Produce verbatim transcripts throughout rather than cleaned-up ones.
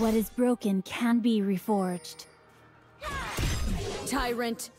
What is broken can be reforged. Tyrant!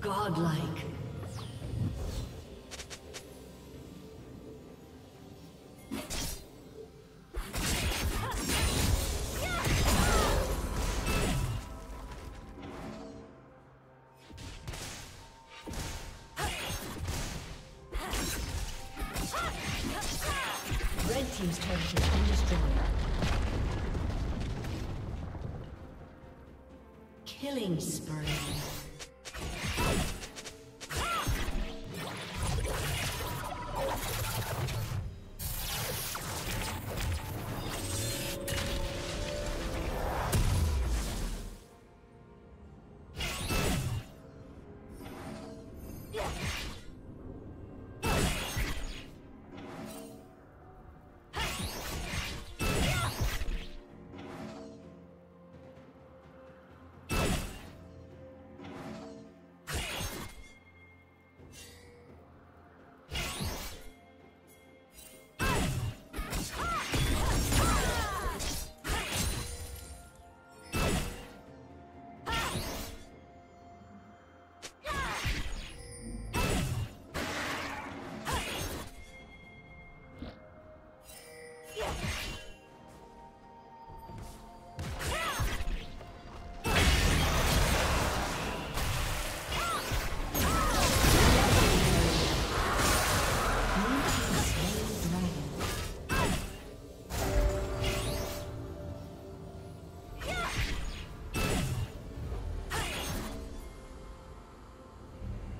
Godlike. Red team's turret has been destroyed. Killing spree.